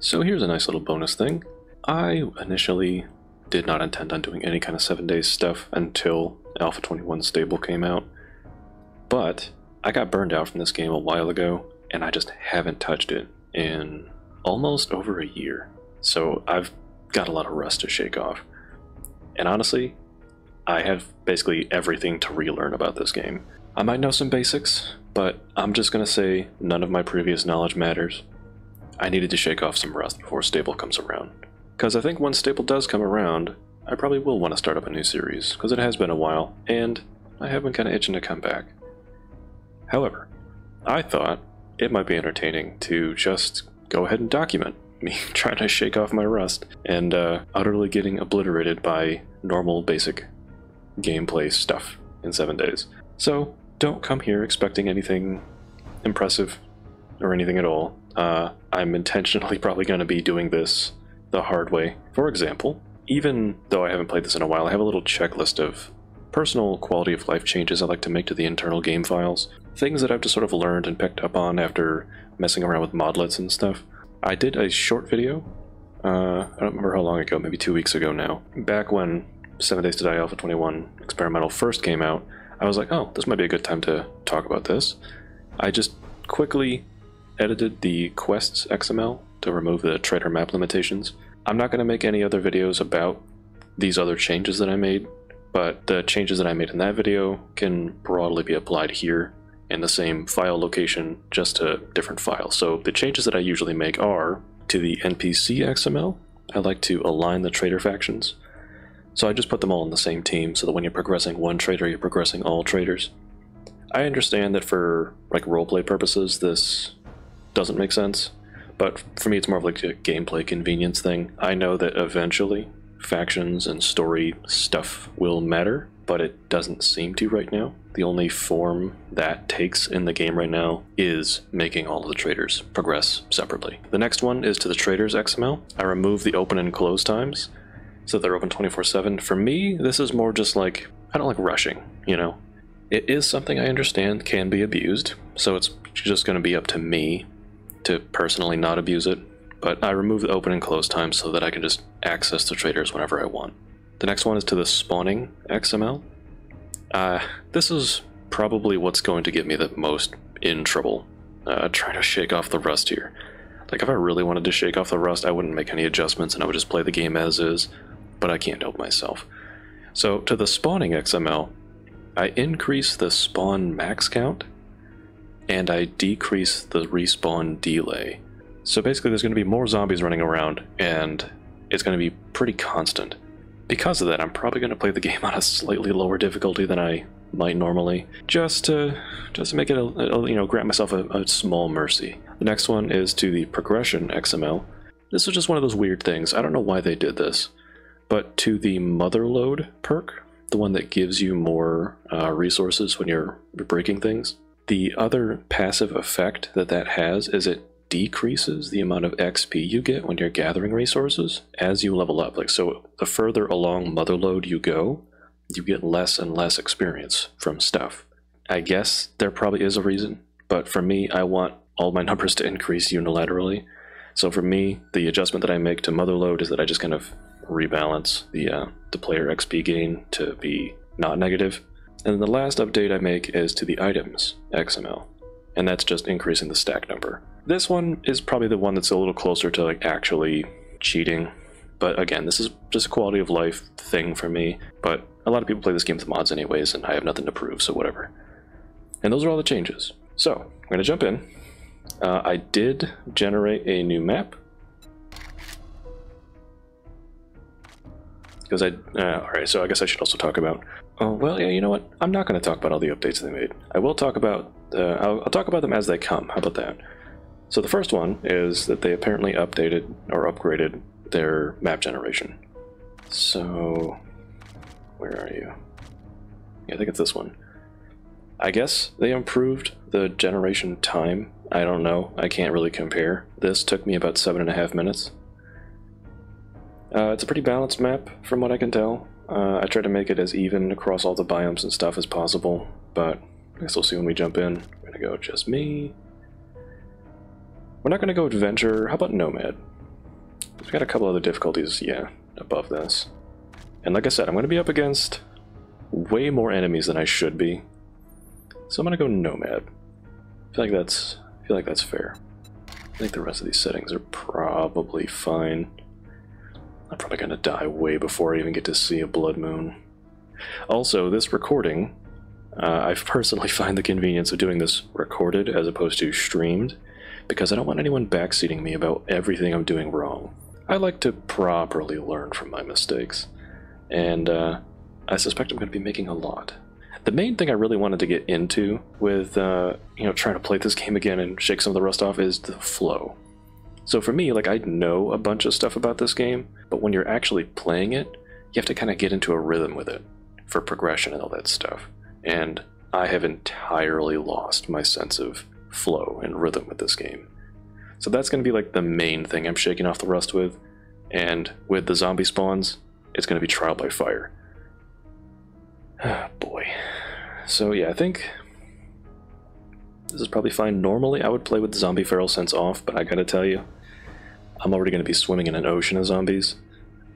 So here's a nice little bonus thing. I initially did not intend on doing any kind of 7 days stuff until Alpha 21 Stable came out, but I got burned out from this game a while ago, and I just haven't touched it in almost over a year. So I've got a lot of rust to shake off. And honestly, I have basically everything to relearn about this game. I might know some basics, but I'm just gonna say none of my previous knowledge matters. I needed to shake off some rust before Stable comes around. Because I think once Stable does come around, I probably will want to start up a new series, because it has been a while, and I have been kind of itching to come back. However, I thought it might be entertaining to just go ahead and document me trying to shake off my rust and utterly getting obliterated by normal basic gameplay stuff in 7 days. So don't come here expecting anything impressive or anything at all. I'm intentionally probably going to be doing this the hard way. For example, even though I haven't played this in a while, I have a little checklist of personal quality of life changes I like to make to the internal game files. Things that I've just sort of learned and picked up on after messing around with modlets and stuff. I did a short video, I don't remember how long ago, maybe 2 weeks ago now. Back when 7 Days to Die Alpha 21 Experimental first came out, I was like, oh, this might be a good time to talk about this. I just quickly edited the quests XML to remove the traitor map limitations. I'm not going to make any other videos about these other changes that I made, but the changes that I made in that video can broadly be applied here in the same file location, just to different files. So the changes that I usually make are to the NPC XML. I like to align the traitor factions. So I just put them all in the same team so that when you're progressing one traitor, you're progressing all traitors. I understand that for like roleplay purposes, this doesn't make sense, but for me, it's more of like a gameplay convenience thing. I know that eventually factions and story stuff will matter, but it doesn't seem to right now. The only form that takes in the game right now is making all of the traders progress separately. The next one is to the traders XML. I remove the open and close times so they're open 24/7. For me, this is more just like, I don't like rushing, you know? It is something I understand can be abused, so it's just gonna be up to me to personally not abuse it. But I remove the open and close time so that I can just access the traders whenever I want. The next one is to the spawning XML. This is probably what's going to get me the most in trouble, trying to shake off the rust here. Like, if I really wanted to shake off the rust, I wouldn't make any adjustments and I would just play the game as is, but I can't help myself. So to the spawning XML, I increase the spawn max count and I decrease the respawn delay. So basically there's going to be more zombies running around and it's going to be pretty constant. Because of that, I'm probably going to play the game on a slightly lower difficulty than I might normally, just to make it a, you know, grant myself a small mercy. The next one is to the progression XML. This is just one of those weird things. I don't know why they did this, but to the Motherload perk, the one that gives you more resources when you're breaking things, the other passive effect that that has is it decreases the amount of XP you get when you're gathering resources as you level up. Like, so the further along Motherload you go, you get less and less experience from stuff. I guess there probably is a reason, but for me, I want all my numbers to increase unilaterally. So for me, the adjustment that I make to Motherload is that I just kind of rebalance the player XP gain to be not negative. And then the last update I make is to the items XML, and that's just increasing the stack number. This one is probably the one that's a little closer to like actually cheating, but again, this is just a quality of life thing for me, but a lot of people play this game with mods anyways, and I have nothing to prove, so whatever. And those are all the changes. So, I'm gonna jump in. I did generate a new map. Because alright, so I guess I should also talk about, oh, well, yeah, you know what? I'm not gonna talk about all the updates they made. I will talk about, I'll talk about them as they come, how about that? So the first one is that they apparently updated or upgraded their map generation. So, where are you? Yeah, I think it's this one. I guess they improved the generation time. I don't know, I can't really compare. This took me about 7.5 minutes. It's a pretty balanced map from what I can tell. I tried to make it as even across all the biomes and stuff as possible, but I guess we'll see when we jump in. I'm gonna go just me. We're not going to go adventure. How about nomad? We've got a couple other difficulties, yeah, above this. And like I said, I'm going to be up against way more enemies than I should be. So I'm going to go Nomad. I feel like that's fair. I think the rest of these settings are probably fine. I'm probably going to die way before I even get to see a blood moon. Also, this recording, I personally find the convenience of doing this recorded as opposed to streamed, because I don't want anyone backseating me about everything I'm doing wrong. I like to properly learn from my mistakes, and I suspect I'm going to be making a lot. The main thing I really wanted to get into with, you know, trying to play this game again and shake some of the rust off is the flow. So for me, like, I know a bunch of stuff about this game, but when you're actually playing it, you have to kind of get into a rhythm with it for progression and all that stuff. And I have entirely lost my sense of flow and rhythm with this game. So that's going to be like the main thing I'm shaking off the rust with. And with the zombie spawns, it's going to be trial by fire. Oh boy. So yeah, I think this is probably fine. Normally I would play with the zombie feral sense off, but I gotta tell you, I'm already going to be swimming in an ocean of zombies.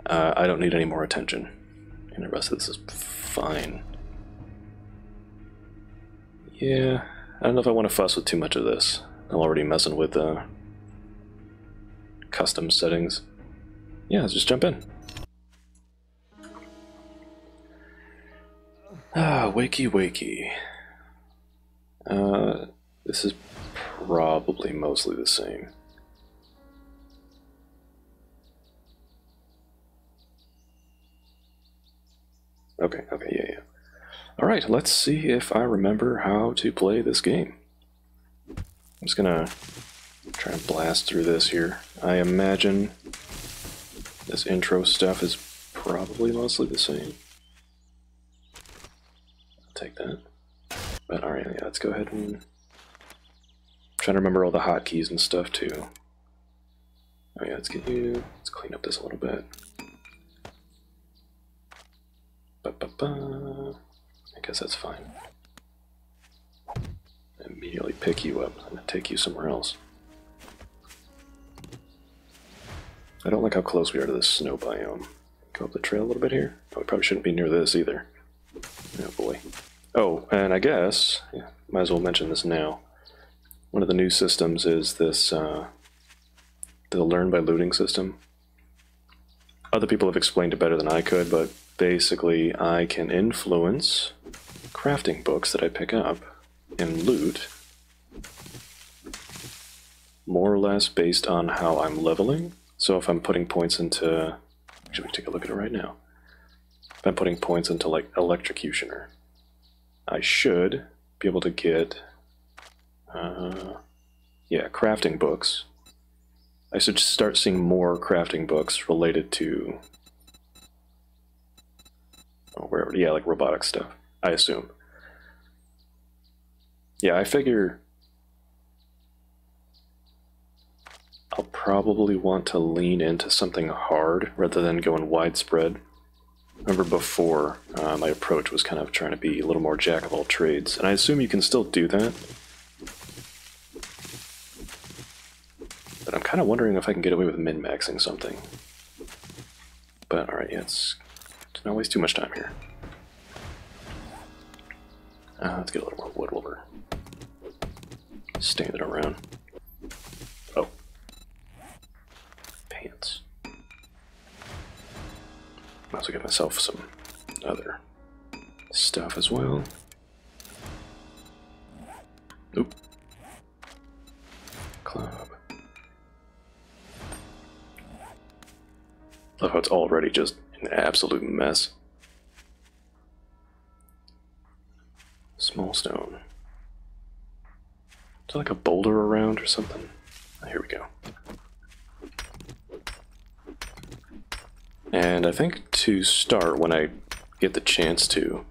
I don't need any more attention. And the rest of this is fine. Yeah, I don't know if I want to fuss with too much of this. I'm already messing with custom settings. Yeah, let's just jump in. Ah, wakey wakey. This is probably mostly the same. Okay, yeah. Alright, let's see if I remember how to play this game. I'm just gonna try and blast through this here. I imagine this intro stuff is probably mostly the same. I'll take that. But alright, yeah, let's go ahead and... I'm trying to remember all the hotkeys and stuff too. Oh yeah, let's get you... Let's clean up this a little bit. Ba-ba-ba. I guess that's fine. Immediately pick you up and take you somewhere else. I don't like how close we are to this snow biome. Go up the trail a little bit here. Oh, we probably shouldn't be near this either. Oh boy. Oh, and I guess, yeah, might as well mention this now. One of the new systems is this, the Learn by Looting system. Other people have explained it better than I could, but basically I can influence crafting books that I pick up and loot more or less based on how I'm leveling. So if I'm putting points into... Actually, we can take a look at it right now. If I'm putting points into, like, Electrocutioner, I should be able to get, yeah, crafting books. I should start seeing more crafting books related to... Oh, wherever, yeah, like robotic stuff, I assume. Yeah, I figure I'll probably want to lean into something hard rather than going widespread. Remember before, my approach was kind of trying to be a little more jack-of-all-trades, and I assume you can still do that. But I'm kind of wondering if I can get away with min-maxing something. But alright, yeah, it's... Let's not waste too much time here. Let's get a little more wood while we're standing around. Oh. Pants. Might as well get myself some other stuff as well. Oop. Club. Love how it's already just an absolute mess. Small stone. Is there like a boulder around or something? Oh, here we go. And I think to start, when I get the chance to,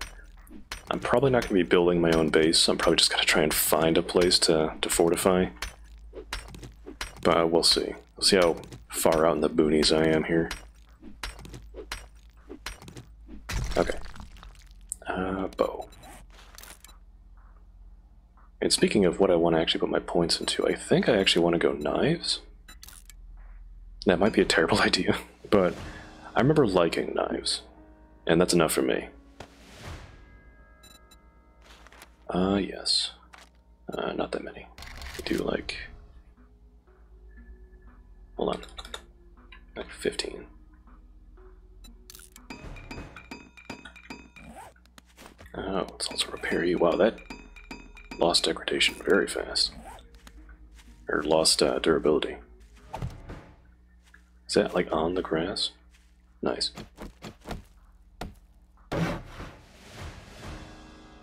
I'm probably not going to be building my own base. I'm probably just going to try and find a place to fortify. But we'll see. We'll see how far out in the boonies I am here. Okay. Bow. And speaking of what I want to actually put my points into, I think I actually want to go knives. That might be a terrible idea, but I remember liking knives, and that's enough for me. Yes. Not that many. I do like... Hold on. Like 15. Oh, it's also repair you. Wow, that lost degradation very fast. Or lost durability. Is that like on the grass? Nice.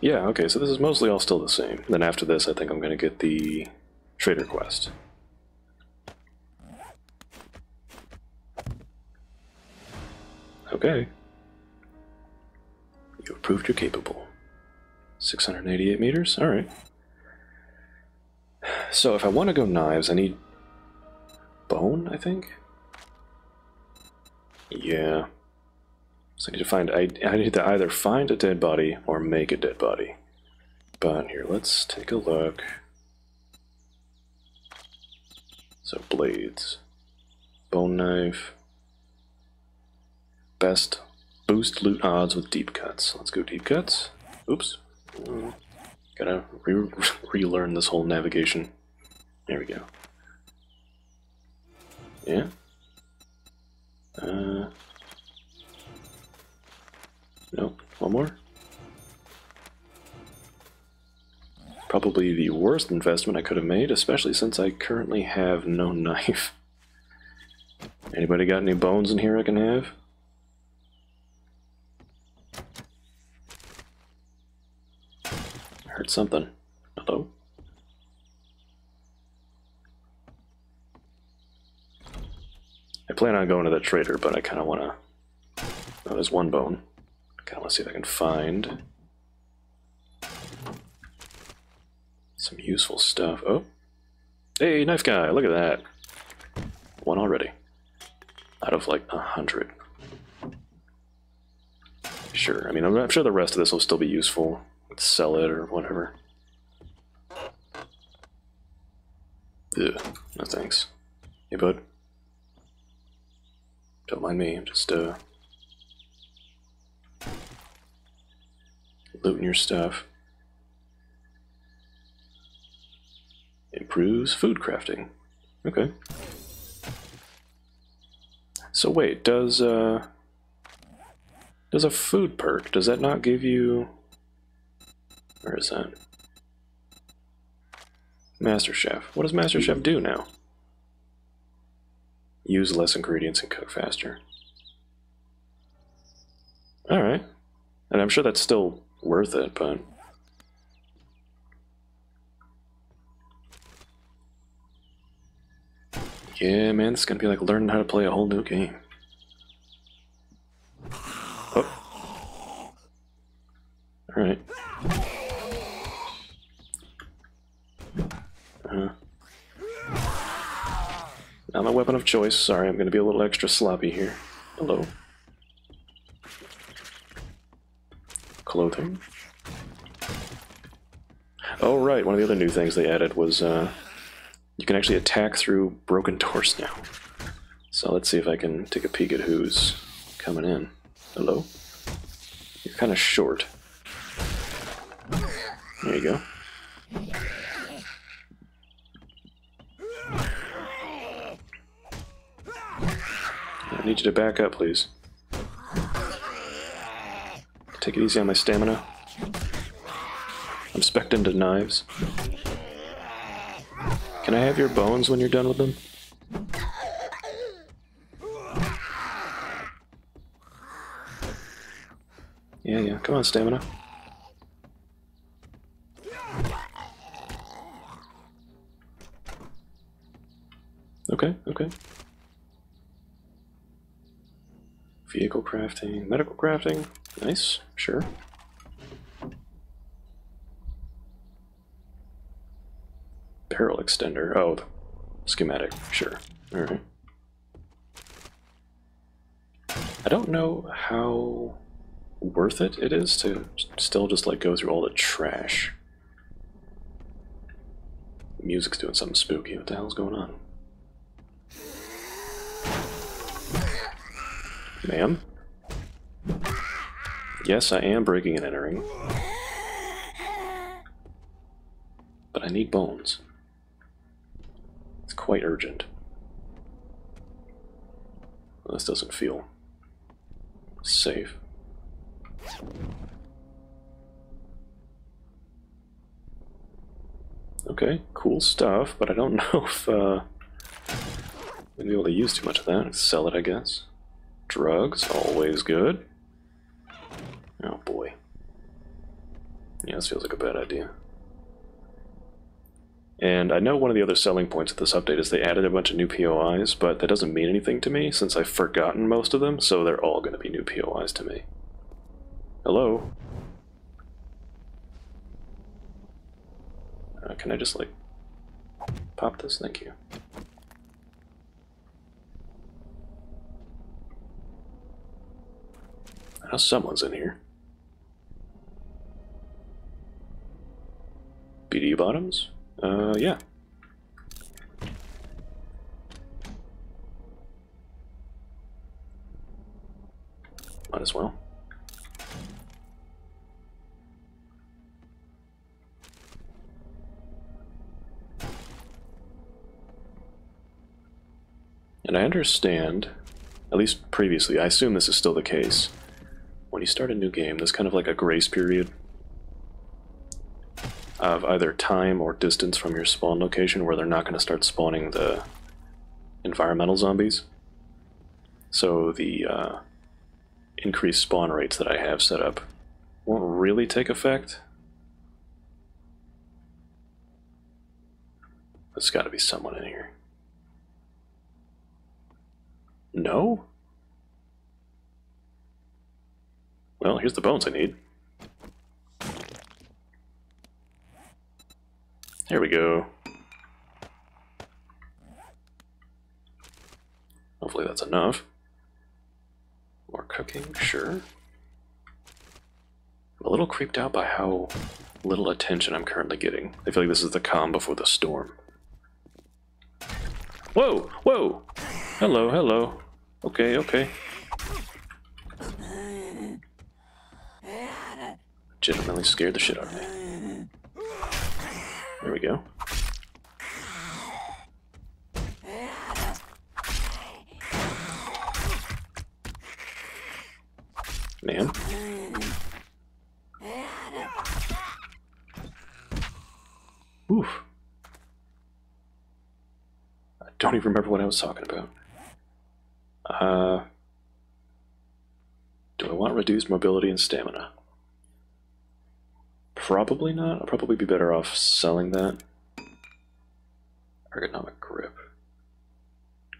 Yeah, okay, so this is mostly all still the same. Then after this, I think I'm going to get the trader quest. Okay. You have proved you're capable. 688 meters? Alright. So if I want to go knives, I need... bone, I think? Yeah. So I need to find, I need to either find a dead body or make a dead body. But here, let's take a look. So blades, bone knife, best boost loot odds with deep cuts. Let's go deep cuts. Oops. Gotta relearn this whole navigation. There we go. Yeah. Nope, one more. Probably the worst investment I could have made, especially since I currently have no knife. Anybody got any bones in here I can have? I heard something. Hello? I plan on going to the trader, but I kind of want to... Oh, there's one bone. Okay, let's see if I can find some useful stuff. Oh, hey, knife guy, look at that. One already. Out of like 100. Sure, I mean, I'm sure the rest of this will still be useful. Let's sell it or whatever. Ugh, no thanks. Hey, bud. Don't mind me, I'm just, looting your stuff. Improves food crafting. Okay. So wait, does a food perk, does that not give you... Where is that? Master Chef. What does Master Chef do now? Use less ingredients and cook faster. Alright. And I'm sure that's still... worth it, but yeah, man, it's gonna be like learning how to play a whole new game. Oh. All right. Not my weapon of choice. Sorry, I'm gonna be a little extra sloppy here. Hello. Clothing. Oh right, one of the other new things they added was you can actually attack through broken doors now. So let's see if I can take a peek at who's coming in. Hello? You're kind of short. There you go. I need you to back up, please. Take it easy on my stamina. I'm specced into knives. Can I have your bones when you're done with them? Yeah, yeah. Come on, stamina. Okay, okay. Vehicle crafting, medical crafting. Nice, sure. Barrel extender. Oh, the schematic. Sure. All right. I don't know how worth it is to still just like go through all the trash. Music's doing something spooky. What the hell's going on? Ma'am? Yes, I am breaking and entering. But I need bones. It's quite urgent. Well, this doesn't feel safe. Okay, cool stuff, but I don't know if I'm going to be able to use too much of that. Sell it, I guess. Drugs, always good. Oh boy. Yeah, this feels like a bad idea. And I know one of the other selling points of this update is they added a bunch of new POIs, but that doesn't mean anything to me since I've forgotten most of them, so they're all going to be new POIs to me. Hello? Can I just, like, pop this? Thank you. I know someone's in here. BD bottoms? Yeah. Might as well. And I understand, at least previously, I assume this is still the case. When you start a new game, there's kind of like a grace period of either time or distance from your spawn location where they're not going to start spawning the environmental zombies. So the increased spawn rates that I have set up won't really take effect. There's got to be someone in here. No? Well, here's the bones I need. There we go. Hopefully that's enough. More cooking, sure. I'm a little creeped out by how little attention I'm currently getting. I feel like this is the calm before the storm. Whoa! Whoa! Hello, hello. Okay, okay. Legitimately scared the shit out of me. There we go. Ma'am. Oof. I don't even remember what I was talking about. Do I want reduced mobility and stamina? Probably not. I'll probably be better off selling that. Ergonomic grip.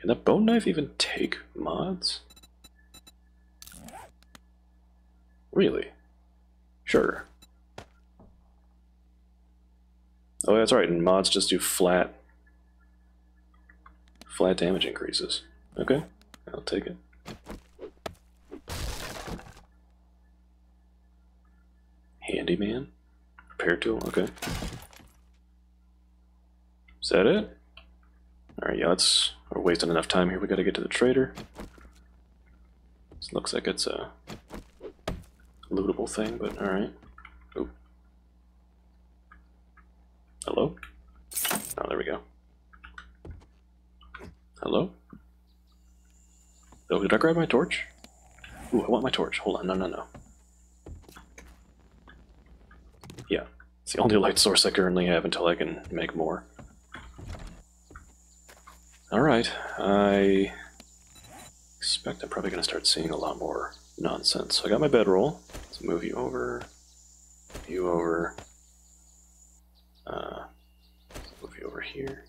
Can that bone knife even take mods? Really? Sure. Oh, that's right. And mods just do flat damage increases. Okay, I'll take it. Handyman. Repair tool, okay. Is that it? Alright, yeah, we're wasting enough time here. We gotta get to the trader. This looks like it's a lootable thing, but alright. Oop. Hello? Oh, there we go. Hello? Oh, did I grab my torch? Ooh, I want my torch. Hold on, no, no, no. Yeah, it's the only light source I currently have until I can make more. Alright, I expect I'm probably going to start seeing a lot more nonsense. So I got my bedroll. Let's move you over, move you over here.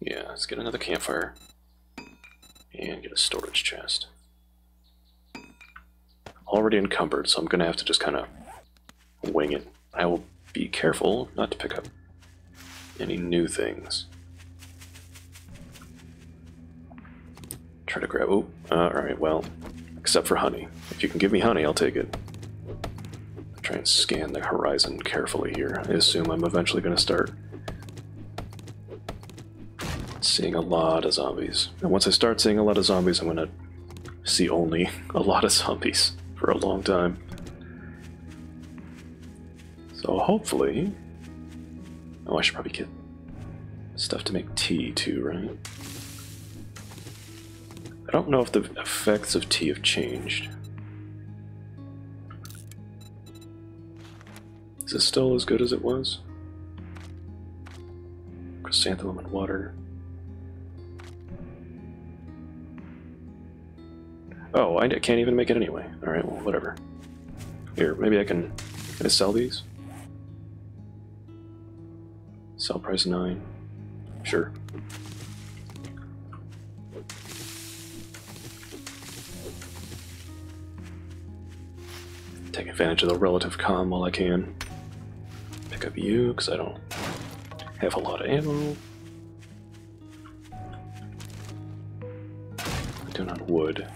Yeah, let's get another campfire and get a storage chest. Already encumbered, so I'm gonna have to just kind of wing it. I will be careful not to pick up any new things. Try to grab. Oh, alright, well, except for honey. If you can give me honey, I'll take it. I'll try and scan the horizon carefully here. I assume I'm eventually gonna start start seeing a lot of zombies. And once I start seeing a lot of zombies, I'm gonna see only a lot of zombies for a long time. So hopefully... Oh, I should probably get stuff to make tea too, right? I don't know if the effects of tea have changed. Is it still as good as it was? Chrysanthemum and water. Oh, I can't even make it anyway. Alright, well, whatever. Here, maybe I can... Can I sell these? Sell price 9. Sure. Take advantage of the relative calm while I can. Pick up you, because I don't have a lot of ammo. I do not wood.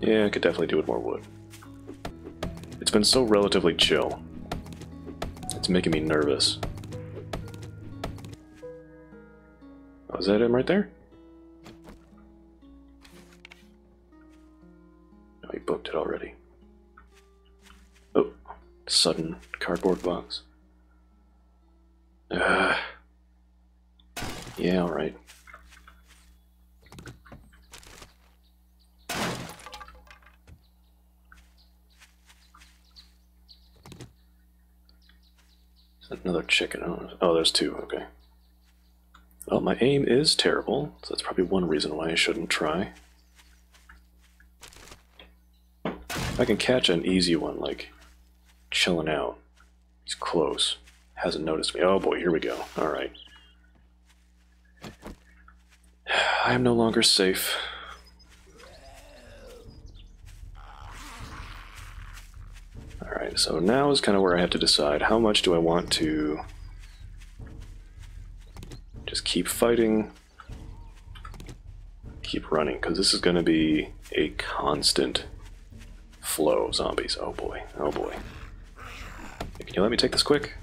Yeah, I could definitely do with more wood. It's been so relatively chill. It's making me nervous. Oh, is that him right there? No, he booked it already. Oh, sudden cardboard box. Yeah, alright. Another chicken. Oh, there's two. Okay. Well, my aim is terrible, so that's probably one reason why I shouldn't try. If I can catch an easy one, like chilling out. He's close. Hasn't noticed me. Oh boy, here we go. Alright. I am no longer safe. Alright, so now is kind of where I have to decide how much do I want to just keep fighting, keep running, because this is going to be a constant flow of zombies. Oh boy, oh boy. Can you let me take this quick?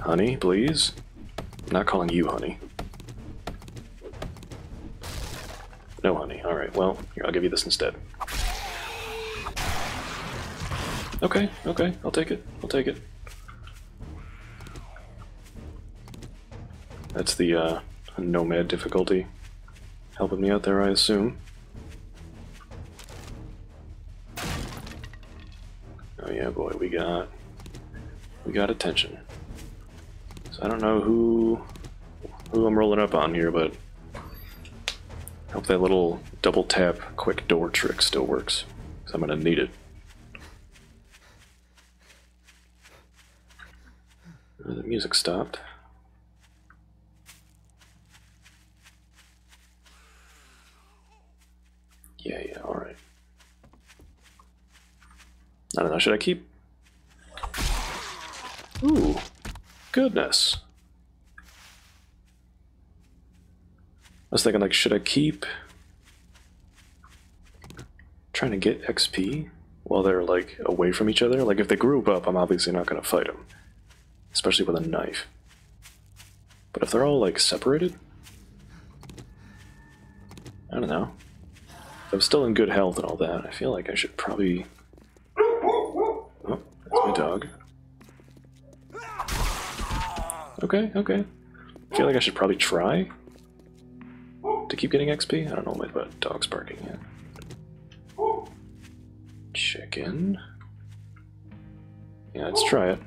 Honey, please? I'm not calling you honey. No honey, alright, well, here, I'll give you this instead. Okay, okay, I'll take it, I'll take it. That's the nomad difficulty helping me out there, I assume. Oh yeah, boy, we got attention. So I don't know who I'm rolling up on here, but I hope that little double tap quick door trick still works, because I'm gonna need it. The music stopped. Yeah, yeah, alright. I don't know, should I keep? Ooh, goodness. I was thinking, like, should I keep trying to get XP while they're, like, away from each other? Like, if they group up, I'm obviously not going to fight them. Especially with a knife. But if they're all, like, separated? I don't know. If I'm still in good health and all that, I feel like I should probably... Oh, that's my dog. Okay, okay. I feel like I should probably try to keep getting XP. I don't know about dogs barking yet. Chicken. Yeah, let's try it.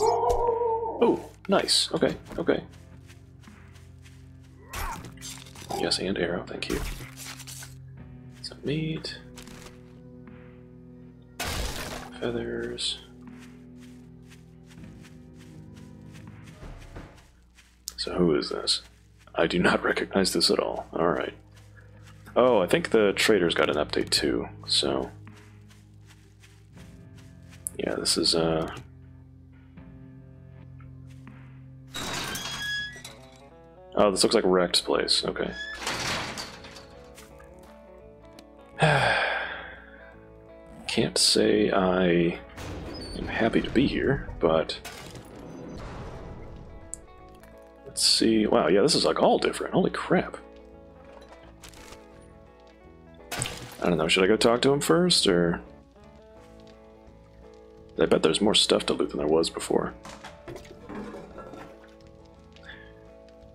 Oh, nice. Okay, okay. Yes, and arrow. Thank you. Some meat. Feathers. So who is this? I do not recognize this at all. Alright. Oh, I think the trader's got an update too, so... Yeah, this is, Oh, this looks like Rekt's place. Okay. Can't say I am happy to be here, but Let's see. Wow, yeah, this is like all different. Holy crap. I don't know, should I go talk to him first, or... I bet there's more stuff to loot than there was before.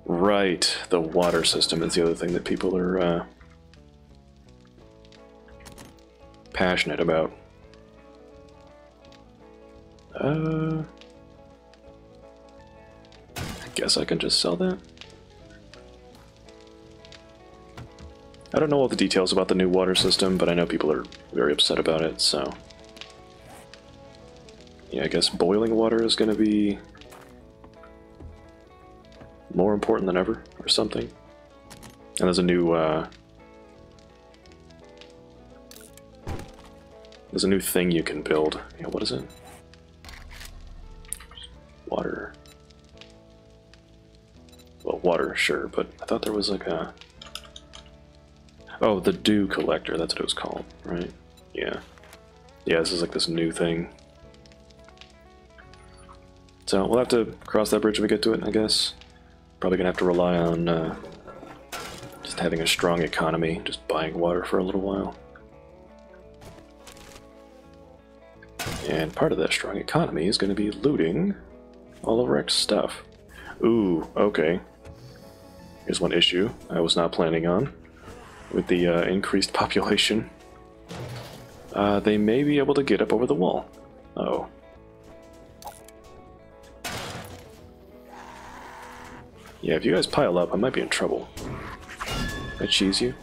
Right, the water system is the other thing that people are passionate about. I guess I can just sell that. I don't know all the details about the new water system, but I know people are very upset about it, so... Yeah, I guess boiling water is going to be more important than ever, or something. And there's a new, there's a new thing you can build. Yeah, what is it? Water. Well, water, sure, but I thought there was like a... Oh, the Dew Collector, that's what it was called, right? Yeah. Yeah, this is like this new thing. So we'll have to cross that bridge when we get to it, I guess. Probably gonna have to rely on just having a strong economy, just buying water for a little while. And part of that strong economy is gonna be looting all of Rekt's stuff. Ooh, okay. Here's one issue I was not planning on. With the increased population, they may be able to get up over the wall. Uh-oh. Yeah, if you guys pile up, I might be in trouble. Can I cheese you?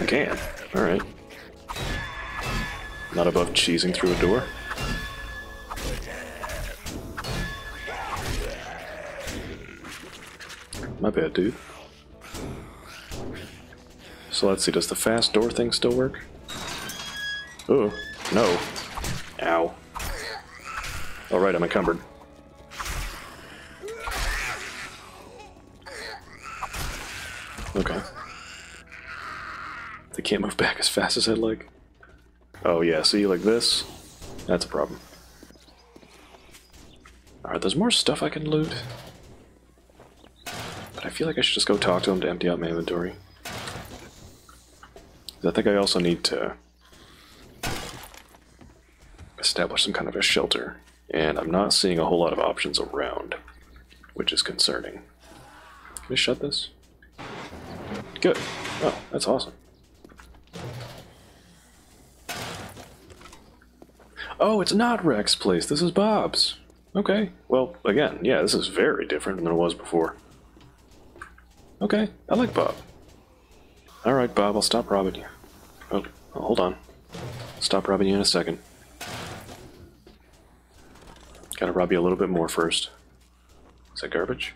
I can. Alright. Not above cheesing through a door. My bad, dude. So let's see, does the fast door thing still work? Ooh, no. Ow. Alright, I'm encumbered. Okay. They can't move back as fast as I'd like. Oh yeah, see, like this? That's a problem. Alright, there's more stuff I can loot. But I feel like I should just go talk to him to empty out my inventory. I think I also need to establish some kind of a shelter. And I'm not seeing a whole lot of options around, which is concerning. Can I shut this? Good. Oh, that's awesome. Oh, it's not Rekt's place. This is Bob's. Okay. Well, again, yeah, this is very different than there was before. Okay. I like Bob. Alright, Bob, I'll stop robbing you. Oh, hold on. Stop robbing you in a second. Gotta rob you a little bit more first. Is that garbage?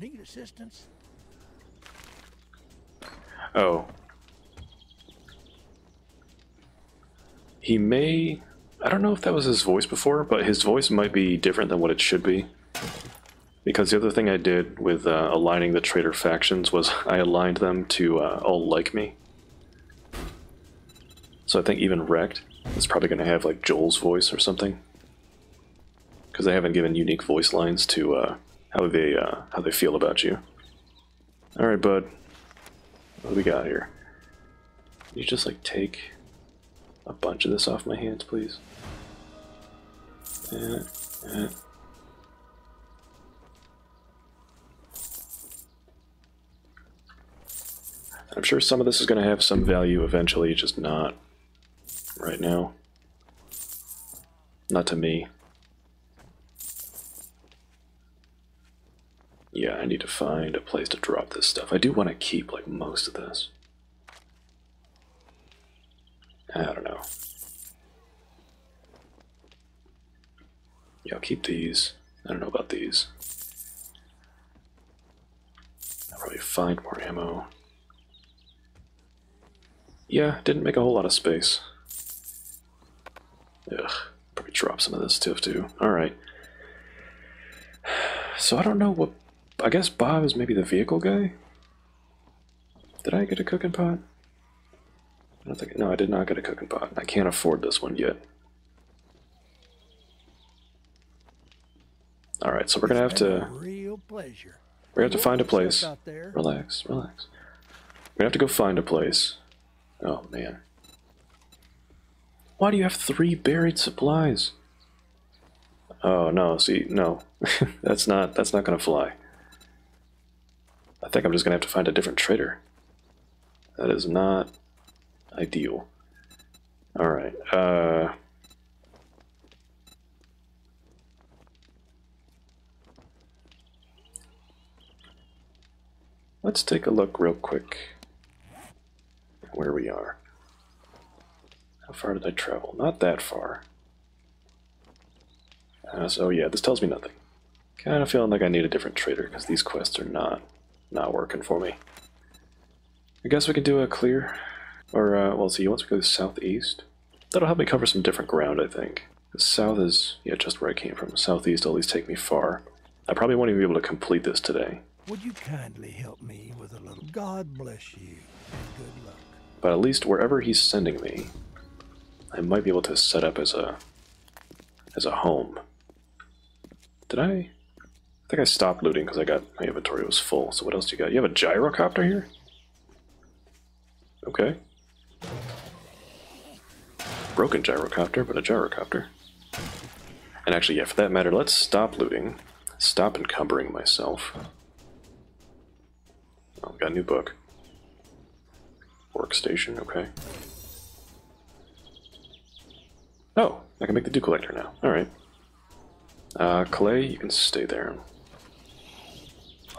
You need assistance? Oh. He may... I don't know if that was his voice before, but his voice might be different than what it should be. Because the other thing I did with aligning the traitor factions was I aligned them to all like me. So I think even Rekt is probably going to have like Joel's voice or something. Because they haven't given unique voice lines to how they feel about you. Alright, bud. What do we got here? Can you just like take a bunch of this off my hands, please? I'm sure some of this is going to have some value eventually, just not right now. Not to me. Yeah, I need to find a place to drop this stuff. I do want to keep, like, most of this. I don't know. Yeah, I'll keep these. I don't know about these. I'll probably find more ammo. Yeah, didn't make a whole lot of space. Ugh, probably drop some of this stuff, too. Alright. So I don't know what... I guess Bob is maybe the vehicle guy? Did I get a cooking pot? I don't think... No, I did not get a cooking pot. I can't afford this one yet. Alright, so we're gonna have to... Real pleasure We have to find a place. Relax, relax. We have to go find a place. Oh, man. Why do you have 3 buried supplies? Oh, no, see, no. that's not gonna fly. I think I'm just gonna have to find a different trader. That is not ideal. Alright, let's take a look real quick at where we are. How far did I travel? Not that far. So yeah, this tells me nothing. Kind of feeling like I need a different trader because these quests are not working for me. I guess we can do a clear, or well, see, once we go southeast, that'll help me cover some different ground, I think. South is, yeah, just where I came from. Southeast will at least take me far. I probably won't even be able to complete this today. Would you kindly help me with a little? God bless you and good luck. But at least wherever he's sending me, I might be able to set up as a home. Did I think I stopped looting because I got my inventory was full. So what else do you got? You have a gyrocopter here? Okay. Broken gyrocopter, but a gyrocopter. And actually, yeah, for that matter, let's stop looting. Stop encumbering myself. Oh, we got a new book. Workstation, okay. Oh, I can make the Dew Collector now. Alright. Clay, you can stay there.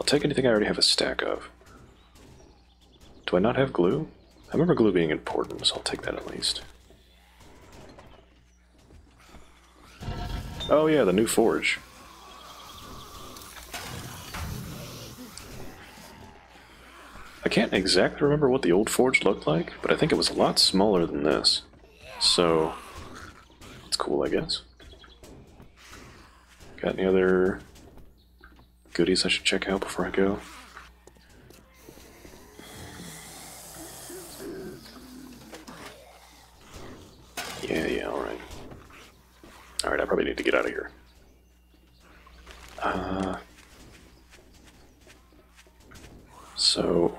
I'll take anything I already have a stack of. Do I not have glue? I remember glue being important, so I'll take that at least. Oh yeah, the new forge. I can't exactly remember what the old forge looked like, but I think it was a lot smaller than this. So, it's cool, I guess. Got any other goodies I should check out before I go? Yeah, alright. Alright, I probably need to get out of here. So...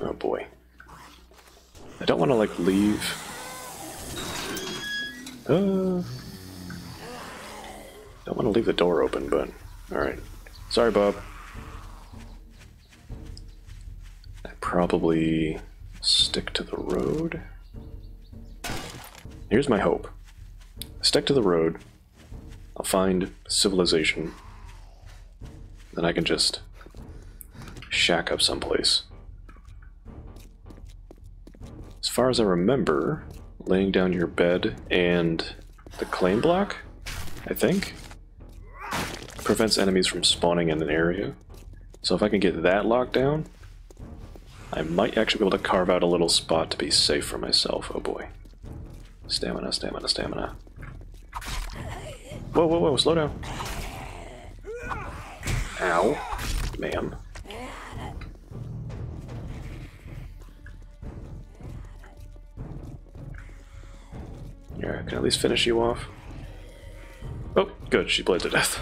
oh boy. I don't want to, like, leave... don't want to leave the door open, but... alright. Sorry, Bob. I probably stick to the road. Here's my hope. Stick to the road, I'll find civilization, then I can just shack up someplace. As far as I remember, laying down your bed and the claim block, I think, prevents enemies from spawning in an area. So if I can get that locked down, I might actually be able to carve out a little spot to be safe for myself. Oh boy. Stamina, stamina, stamina. Whoa, whoa, whoa, slow down. Ow. Ma'am. Yeah, I can at least finish you off. Oh, good, she bled to death.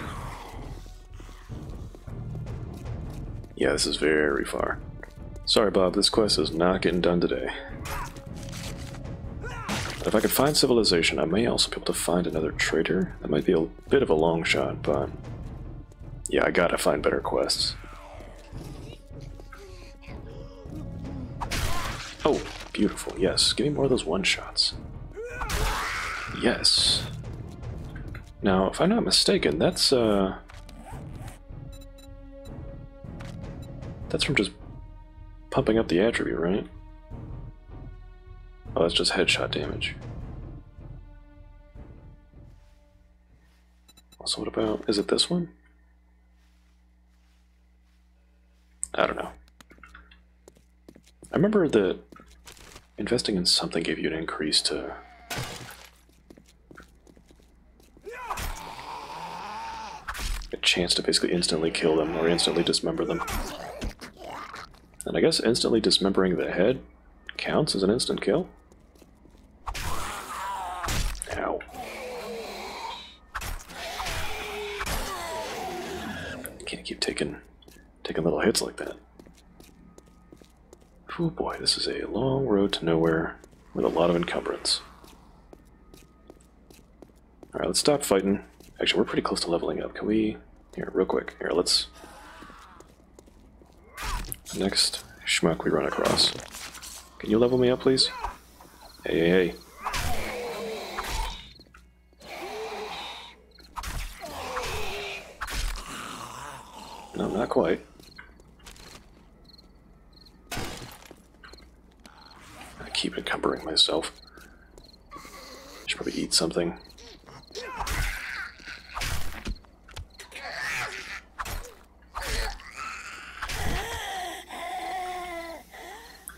Yeah, this is very far. Sorry, Bob, this quest is not getting done today. If I could find civilization, I may also be able to find another trader. That might be a bit of a long shot, but... yeah, I gotta find better quests. Oh, beautiful, yes. Give me more of those one-shots. Yes. Now, if I'm not mistaken, that's from just pumping up the attribute, right? Oh, that's just headshot damage. Also, what about... is it this one? I don't know. I remember that investing in something gave you an increase to... a chance to basically instantly kill them or instantly dismember them. And I guess instantly dismembering the head counts as an instant kill? Can't keep taking taking little hits like that. Oh boy, this is a long road to nowhere with a lot of encumbrance. Alright, let's stop fighting. Actually, we're pretty close to leveling up. Can we... Here, real quick. Here, let's... The next schmuck we run across. Can you level me up, please? Hey, hey, hey. No, not quite. I keep encumbering myself. Should probably eat something.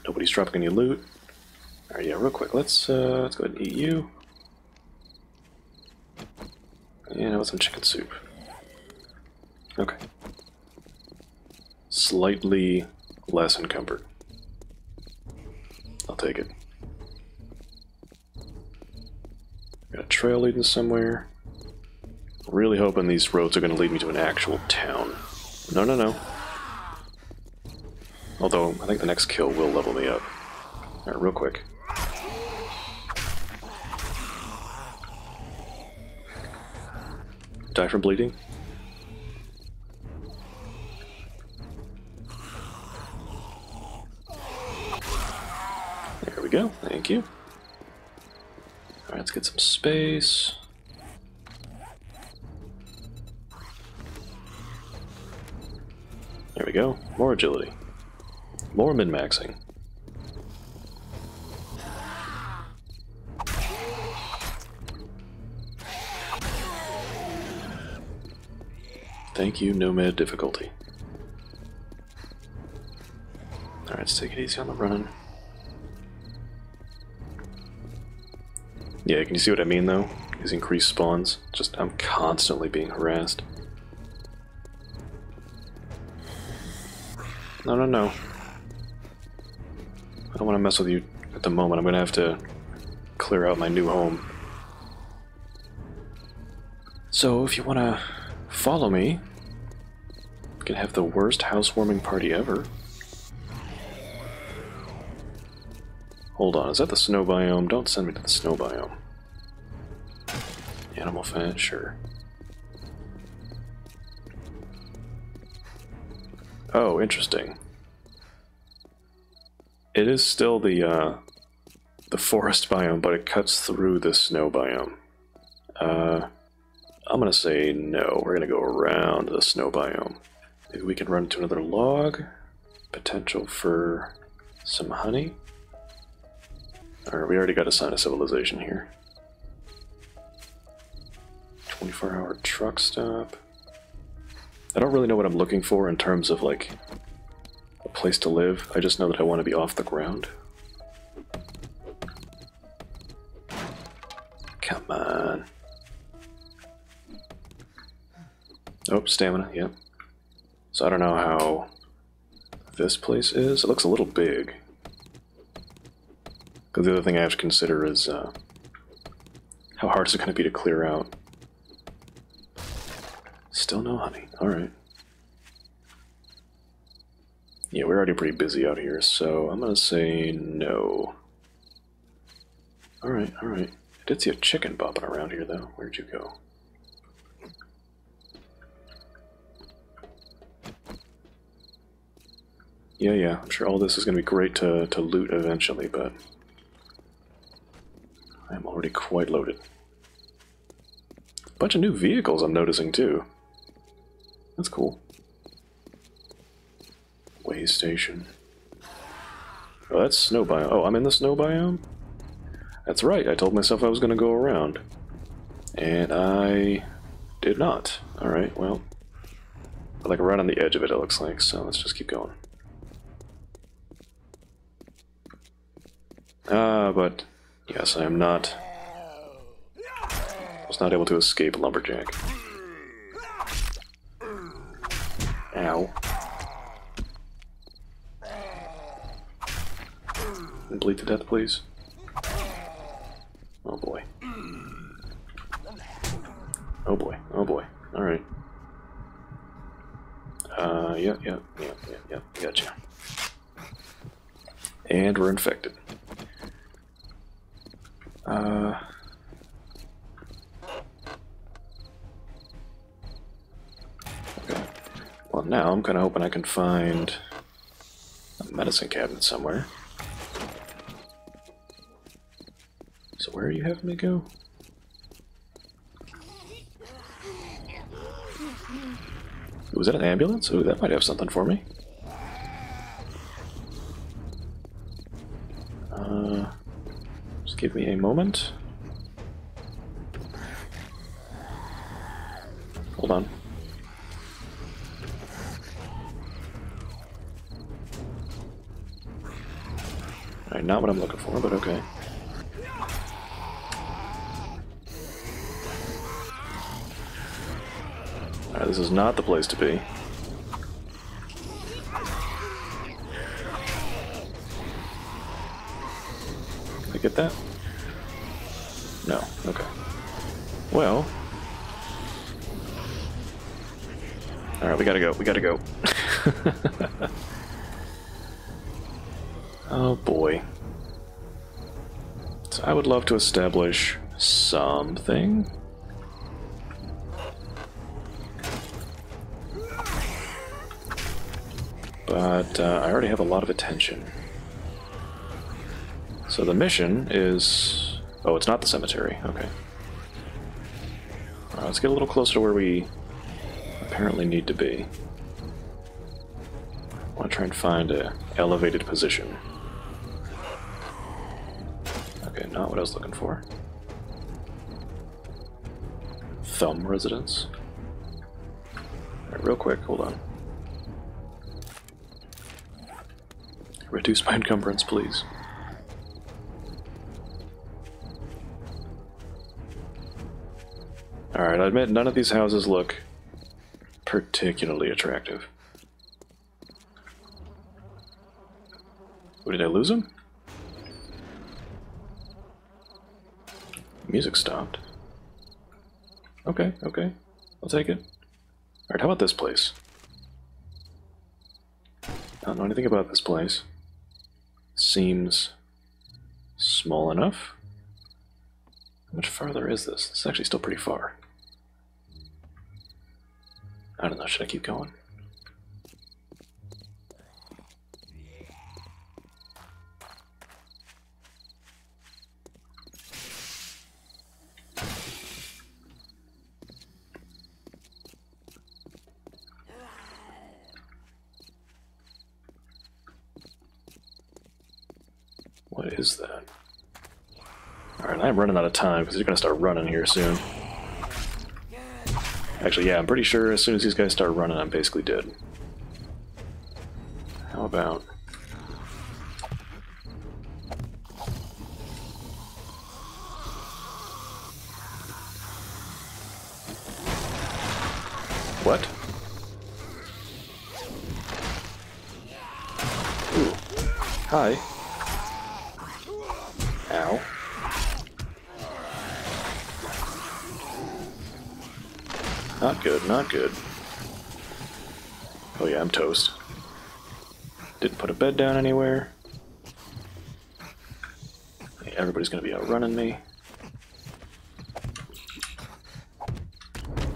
Nobody's dropping any loot. All right, yeah, real quick, let's go ahead and eat you. And I want some chicken soup. Okay. Slightly less encumbered. I'll take it. Got a trail leading somewhere. Really hoping these roads are going to lead me to an actual town. No, no, no. Although, I think the next kill will level me up. Alright, real quick. Die from bleeding? There we go, thank you. Alright, let's get some space. There we go, more agility. More min-maxing. Thank you, Nomad difficulty. Alright, let's take it easy on the run. Yeah, can you see what I mean though? These increased spawns. Just, I'm constantly being harassed. No, no, no. I don't want to mess with you at the moment. I'm going to have to clear out my new home. So if you want to follow me, we can have the worst housewarming party ever. Hold on, is that the snow biome? Don't send me to the snow biome. Animal fat, sure. Oh, interesting. It is still the forest biome, but it cuts through the snow biome. I'm gonna say no. We're gonna go around the snow biome. Maybe we can run to another log. Potential for some honey. Alright, we already got a sign of civilization here. 24-hour truck stop. I don't really know what I'm looking for in terms of, like, a place to live. I just know that I want to be off the ground. Come on. Oh, stamina, yep. Yeah. So I don't know how this place is. It looks a little big. Because the other thing I have to consider is how hard is it going to be to clear out. Still no honey. Alright. Yeah, we're already pretty busy out here, so I'm gonna say no. Alright, alright. I did see a chicken bopping around here, though. Where'd you go? Yeah, yeah. I'm sure all this is gonna be great to loot eventually, but... I'm already quite loaded. Bunch of new vehicles I'm noticing, too. That's cool. Way station. Oh, that's snow biome. Oh, I'm in the snow biome? That's right, I told myself I was going to go around. And I did not. Alright, well. Like, right on the edge of it, it looks like, so let's just keep going. But, yes, I am not... I was not able to escape Lumberjack. Ow. And bleed to death, please. Oh boy. Oh boy. Oh boy. Alright. Yeah, gotcha. And we're infected. Okay. Well, now I'm kind of hoping I can find a medicine cabinet somewhere. So where are you having me go? Was that an ambulance? Ooh, that might have something for me. Just give me a moment. Hold on. Alright, not what I'm looking for, but okay. This is not the place to be. Did I get that? No. Okay. Well. Alright, we gotta go. We gotta go. Oh boy. So I would love to establish something. But I already have a lot of attention. So the mission is... Oh, it's not the cemetery. Okay. All right, let's get a little closer to where we apparently need to be. I want to try and find an elevated position. Okay, not what I was looking for. Thumb residence. All right, real quick, hold on. Reduce my encumbrance, please. Alright, I admit none of these houses look particularly attractive. Oh, did I lose him? Music stopped. Okay, okay. I'll take it. Alright, how about this place? I don't know anything about this place. Seems small enough. How much farther is this? This is actually still pretty far. I don't know, should I keep going? What is that? Alright, I'm running out of time because you're going to start running here soon. Actually, yeah, I'm pretty sure as soon as these guys start running, I'm basically dead. How about... What? Ooh. Hi. Ow. Not good, not good. Oh yeah, I'm toast. Didn't put a bed down anywhere. Yeah, everybody's gonna be outrunning me.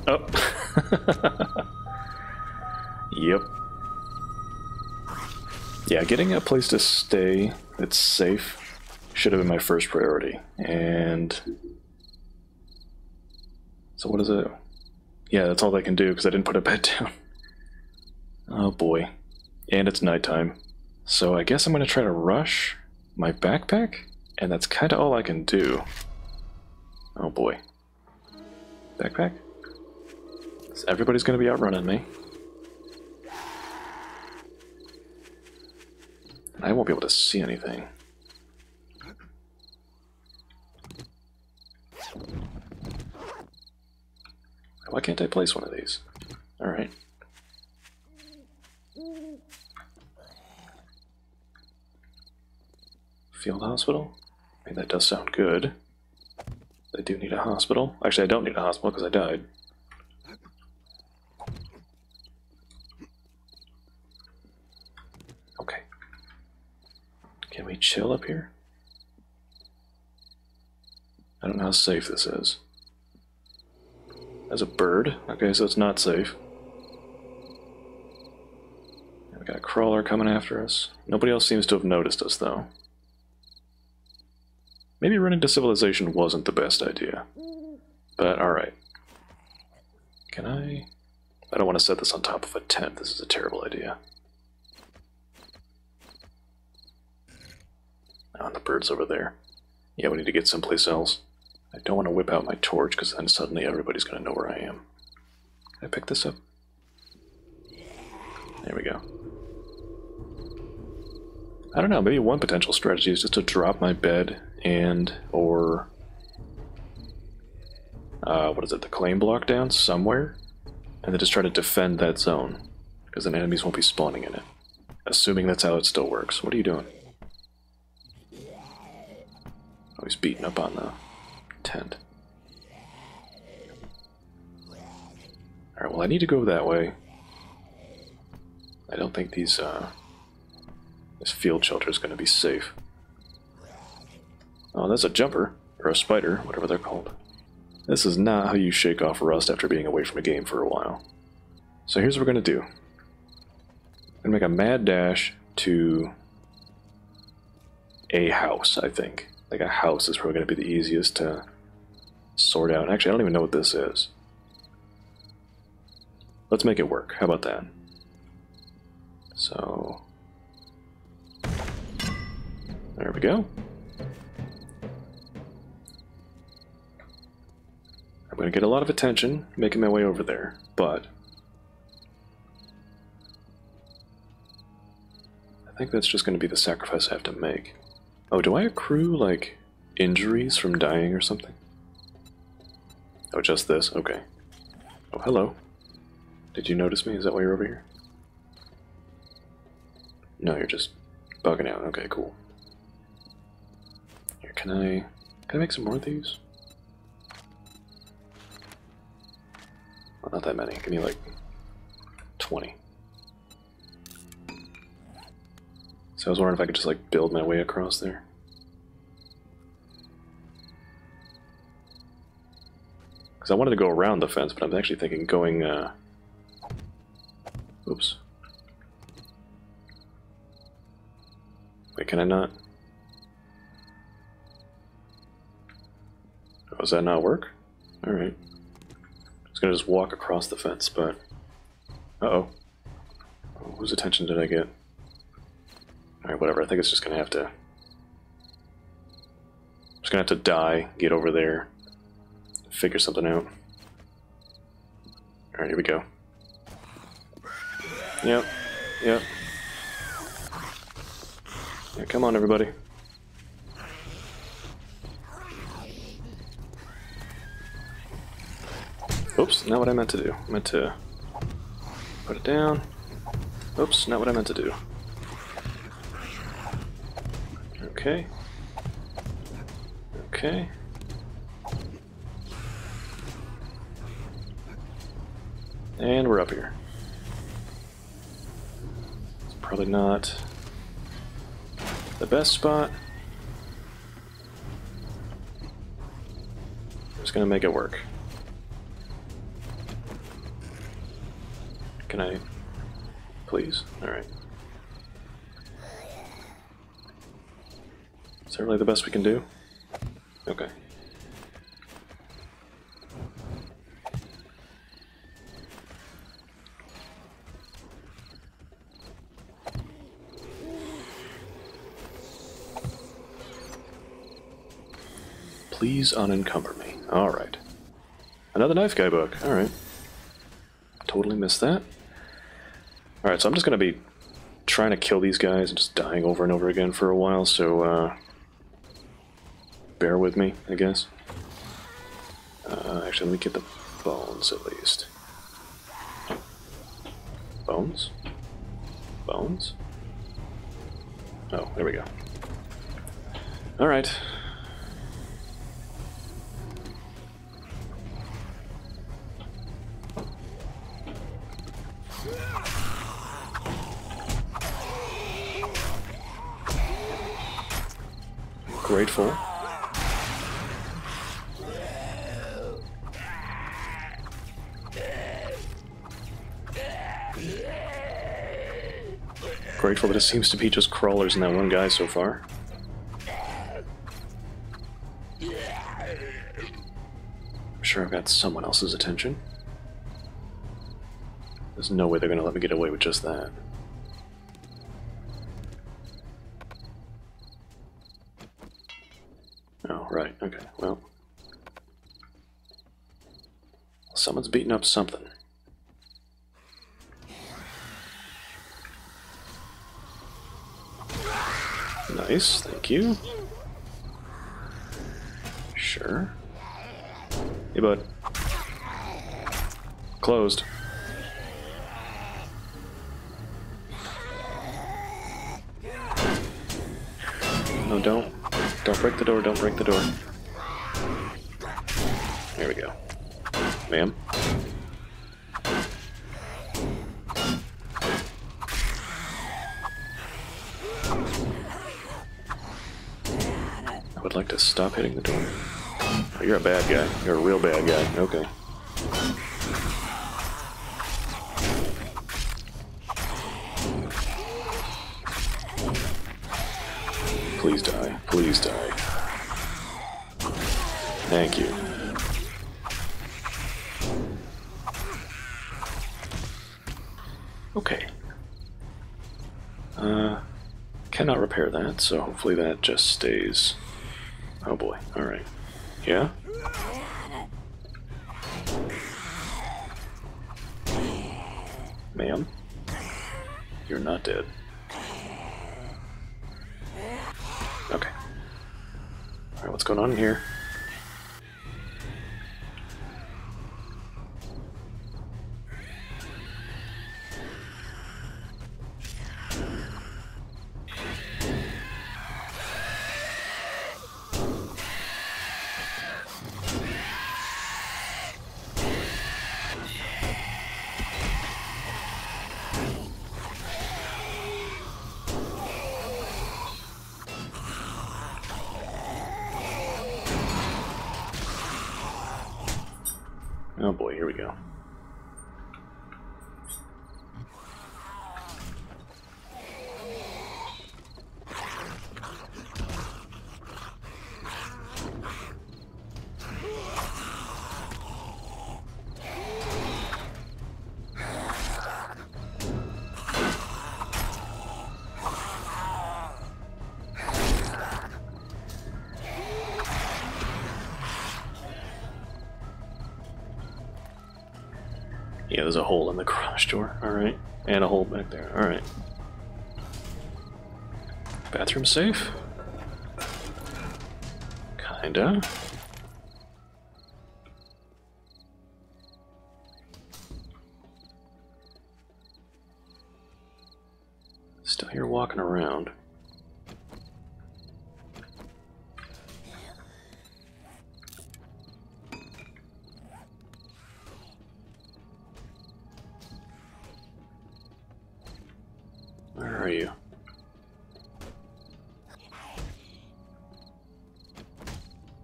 Oh. Yep. Yeah, getting a place to stay that's safe should have been my first priority. And so what is it? Yeah, that's all I can do because I didn't put a bed down. Oh boy. And it's nighttime. So I guess I'm going to try to rush my backpack, and that's kind of all I can do. Oh boy. Backpack? So everybody's going to be outrunning me. And I won't be able to see anything. Why can't I place one of these? Alright. Field hospital? I mean, that does sound good. I do need a hospital. Actually, I don't need a hospital because I died. Can we chill up here? I don't know how safe this is. That's a bird. Okay, so it's not safe. We got a crawler coming after us. Nobody else seems to have noticed us, though. Maybe running to civilization wasn't the best idea. But, alright. Can I... I don't want to set this on top of a tent. This is a terrible idea. Oh, the bird's over there. Yeah, we need to get someplace else. I don't want to whip out my torch, because then suddenly everybody's going to know where I am. Can I pick this up? There we go. I don't know, maybe one potential strategy is just to drop my bed and, or... what is it, the claim block down somewhere? And then just try to defend that zone, because then enemies won't be spawning in it. Assuming that's how it still works. What are you doing? Oh, he's beating up on the tent. Alright, well I need to go that way. I don't think these, this field shelter is going to be safe. Oh, that's a jumper, or a spider, whatever they're called. This is not how you shake off rust after being away from a game for a while. So here's what we're going to do. I'm going to make a mad dash to a house, I think. Like a house is probably going to be the easiest to sort out. Actually, I don't even know what this is. Let's make it work. How about that? So, there we go. I'm going to get a lot of attention making my way over there, but I think that's just going to be the sacrifice I have to make. Oh, do I accrue, like, injuries from dying or something? Oh, just this? Okay. Oh, hello. Did you notice me? Is that why you're over here? No, you're just bugging out. Okay, cool. Here, can I make some more of these? Well, not that many. Give me like 20. So I was wondering if I could just like build my way across there. Because I wanted to go around the fence, but I'm actually thinking going, oops. Wait, can I not? Oh, does that not work? Alright. I was gonna just walk across the fence, but... Uh-oh. Oh, whose attention did I get? Alright, whatever. I think it's just gonna have to... I'm just gonna have to die, get over there, figure something out. Alright, here we go. Yep. Yep. Yeah, come on, everybody. Oops, not what I meant to do. I meant to put it down. Oops, not what I meant to do. Okay. Okay. And we're up here. It's probably not... the best spot. I'm just gonna make it work. Can I please? Alright. Is that really the best we can do? Okay. Please unencumber me. Alright. Another knife guy book. Alright. Totally missed that. Alright, so I'm just going to be trying to kill these guys and just dying over and over again for a while, so bear with me, I guess. Actually, let me get the bones at least. Bones? Bones? Oh, there we go. Alright. grateful. Grateful that it seems to be just crawlers in that one guy so far. I'm sure I've got someone else's attention. There's no way they're gonna let me get away with just that. Oh, right, okay, well. Someone's beating up something. Nice, thank you. Sure. Hey, bud. Closed. No, don't. Don't break the door, don't break the door. There we go. Ma'am. I would like to stop hitting the door. Oh, you're a bad guy. You're a real bad guy. Okay. Please die. Please die. Thank you. Okay. Cannot repair that, so hopefully that just stays. Oh boy. Alright. Yeah? Ma'am? You're not dead. Okay. Alright, what's going on in here? Oh boy, here we go. Yeah, there's a hole in the garage door, alright. And a hole back there, alright. Bathroom safe? Kinda. Still here walking around. Where are you?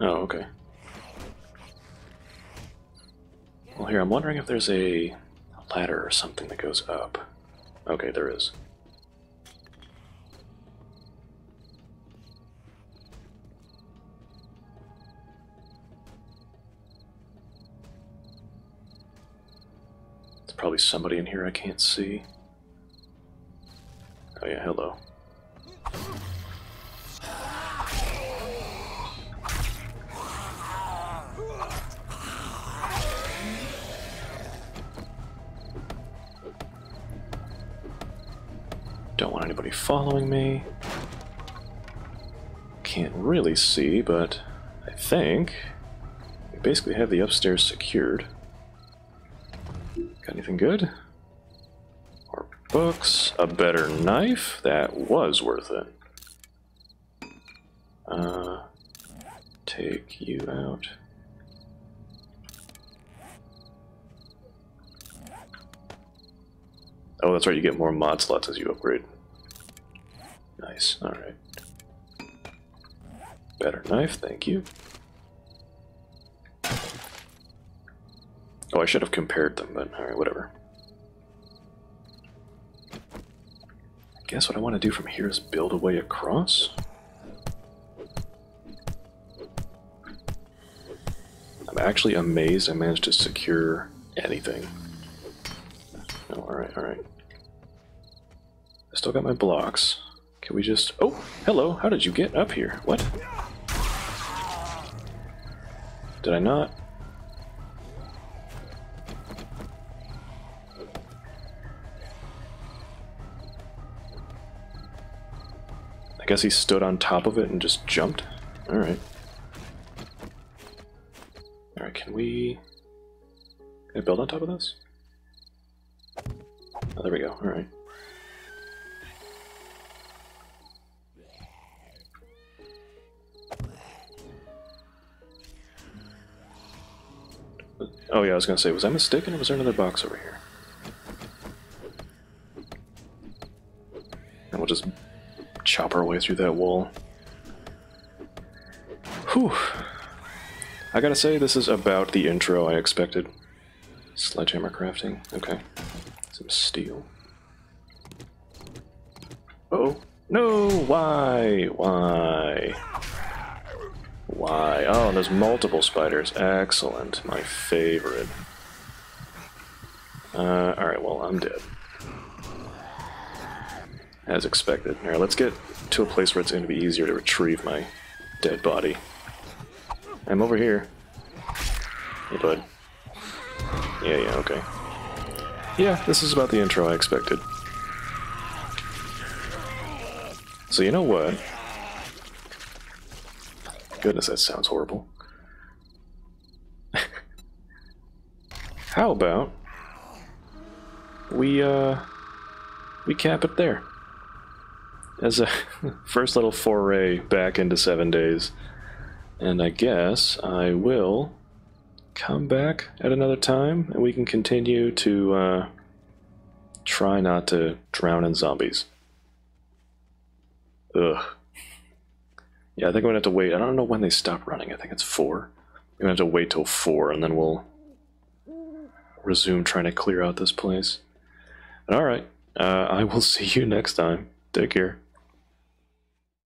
Oh, okay. Well, here, I'm wondering if there's a ladder or something that goes up. Okay, there is. There's probably somebody in here I can't see. Oh yeah, hello. Don't want anybody following me. Can't really see, but I think we basically have the upstairs secured. Got anything good? Books, a better knife, that was worth it. Take you out. Oh, that's right, you get more mod slots as you upgrade. Nice, alright. Better knife, thank you. Oh, I should have compared them, but alright, whatever. I guess what I want to do from here is build a way across. I'm actually amazed I managed to secure anything. Oh, alright, alright. I still got my blocks. Can we just... Oh! Hello! How did you get up here? What? Did I not? I guess he stood on top of it and just jumped. Alright. Alright, can we... Can I build on top of this? Oh, there we go. Alright. Oh yeah, I was gonna say, was I mistaken or was there another box over here? And we'll just chop our way through that wall. Whew! I gotta say, this is about the intro I expected. Sledgehammer crafting, okay. Some steel. Uh-oh! No! Why? Why? Why? Oh, and there's multiple spiders. Excellent. My favorite. Alright, well, I'm dead. As expected. Alright, let's get to a place where it's going to be easier to retrieve my dead body. I'm over here. Hey, bud. Yeah, yeah, okay. Yeah, this is about the intro I expected. So you know what? Goodness, that sounds horrible. How about we cap it there as a first little foray back into 7 days, and I guess I will come back at another time and we can continue to try not to drown in zombies. Ugh. Yeah, I think I'm going to have to wait. I don't know when they stop running. I think it's 4. I'm going to have to wait till 4, and then we'll resume trying to clear out this place. Alright, I will see you next time. Take care.